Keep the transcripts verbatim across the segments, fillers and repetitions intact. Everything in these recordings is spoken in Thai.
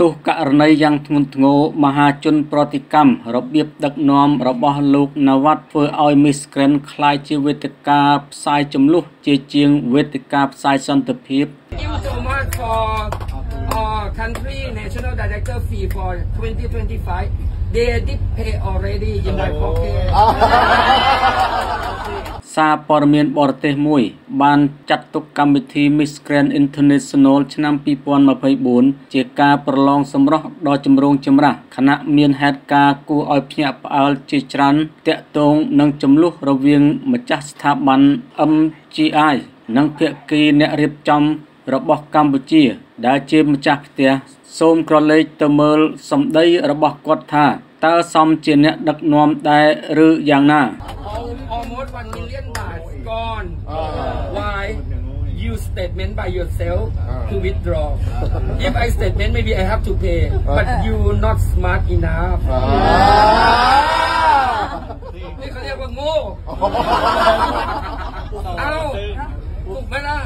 ตุกะในยังทุนงูมหาชนปฏิกรรมระเบียบดักนอมระบอบลูกนวัดเฟอออยมิสเกรนคลายชีวิตกาบสายจมลุกเจเจียงเวทกาบสายสันตพิบ country national director fee for twenty twenty-five they did pay already in my pocket ซาปอร์เมียนบอร์เตมุยบานจัดตุกกรรมวิธีมิสแกรนด์อินเตอร์เนชั่นแนลชนำปีปอนมาพยบุญเจกาประลองสำรอกดอจมรงจมระคณะเมียนแฮดกากูออยเพียบอัลจิจรันเตะตรงนังจมลุกระเวียงมาจัดสถาบัน เอ็ม จี ไอ นังเพียกีเนริบจำระบบกัมพูชีได้เชื่อมจากเตียโซมกรเลตเมลสมได้ระบบกอดท่าตาซอมเจเนดักนอมได้หรืออย่างน่า almost one million บาท gone why you statement by yourself to withdraw if I statement maybe I have to pay but you not smart enough นี่เขาเรียกว่าโง่เอาถูกไหมล่ะ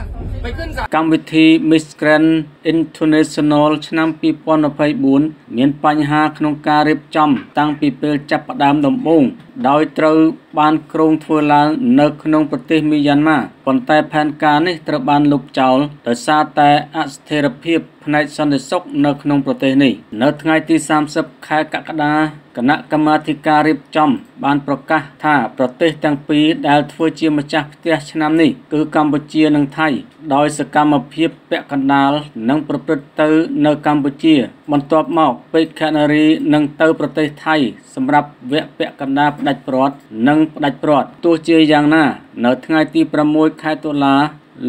กรรมวิธีมิสแกรนด์อินเตอร์เนชั่นแนลชนำปีปอนอภัยบุญเหมือนปัญหาขนมการเรียบจำตั้งปีเปิลจับประดามดมบุ้งโดยเตอร์บานกรงทัวลาเนคขนมประเทศมิยันมาผลแต่แผนการนี้ตระบานลุกเจ้าแต่ซาแต่อัสเทระเพียบในสันติสุขเนคขนมประเทศนี้เนคไงที่สามสิบขายกักดาคณะกรรมการเรียบจำบานประกาศท่าประเทศตั้งปีได้ทัวเจียมจักรเตียชนำนี้คือกัมพูชีนังไทยโดยสกรรมเพียบแปะกันดาลนังประพฤติเตอร์ในกัมพูชีบรรทบมอกไปแคนารีนังเตอร์ประเทศไทยสำหรับเวะแปะกันดาลดัดปลอดนังดัดปลอดตัวเจียอย่างหน้าเนื้อทั้งไอที่ประมวยคายตัวลา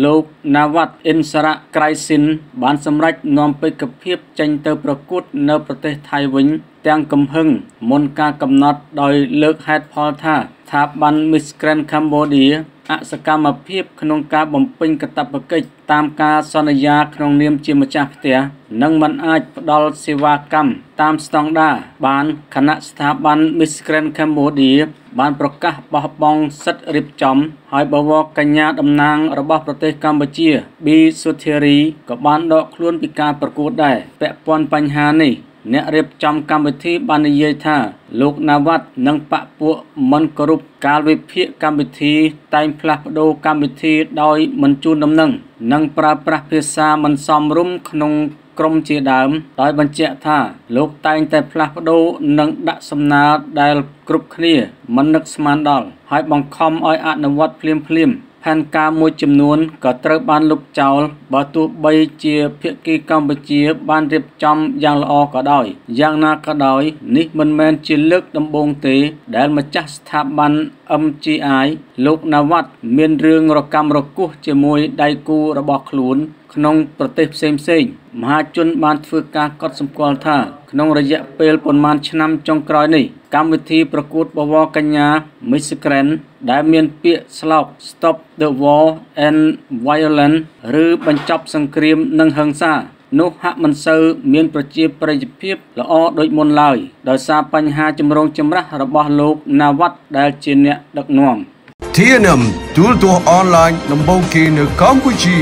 โลกนวัดอินสระไกรสินบานสำรัจนอมไปกับเพียบจังเตอร์ประกุดในประเทศไทยวิ่งแตงกำหึงมนกากำนัดโดยเลิกแฮตพอท่าทาบันมิสแกรนด์คัมโบเดียอาสกรรมเพียบขนมกาบ่มปิงกระตับกึ่ยตามกาสนยาขนมเนียมจิมจักเตียนังมันอาจดอลเสวากรรมตามสตองดาบานคณะสถาบันมิสแกรนด์คัมโบเดียบานประกาศปะปองสัตริบจอมหอยบวกกัญญาดำนางระบบประเทศกัมพูชีบีสุเทรีกับบานดอกคล้วนปิการประกวดได้แปะปอนปัญหานี่เนเรียบจำกรรมวิธีบานเยธาลูกนวัดนังปะปวมันกรุบการวิพิกรรมวิธีไต่พลัดโดกรรมวิธีโดยมันจูนดำนังนังปราปราเพศามันซ้อมรุ่มขนงกรมเจดามโดยบัญเจธาลูกไต่แต่พลัดโดนังดักสำนาได้กรุบขี้มันนักสมานดอลให้บังคอมอ้อยอานวัดพลิมพลิมแผนการมวยจำนวนก็ตระบานลุกเจ้าประตูใบเจียเพียกีกัมพูชีบานเรียบจำอย่างละอก็ได้อย่างน่าก็ได้นี่มันแมนจิลึกดำบงตีเดินมาจากสถาบัน เอ็ม จี ไอ ลูกนวัดเมียนเรื่องรกรรมรกุจมวยไดกูระบอกขลุนขนมประเทศเซมเซงมหาชนบานฝึกการกอดสมควรท่าขนมระยะเปลปนมันชนำจงกรอยนี่กรรมวิธีประกุดบวรกัญญามิสแกรนด์ได้เมียนเปียสลอก stop the war and violence หรือบรรจับสังครีมนังหังซานุหะมันเซอร์เมียนประจีประยิบเพียบละอโดยมนลอยโดยซาปัญหาจำรงจำระระบอบโลกนาวัดได้เจเนดักนวมทีนมดูตัวออนไลน์นำบงกีนกัมพูชี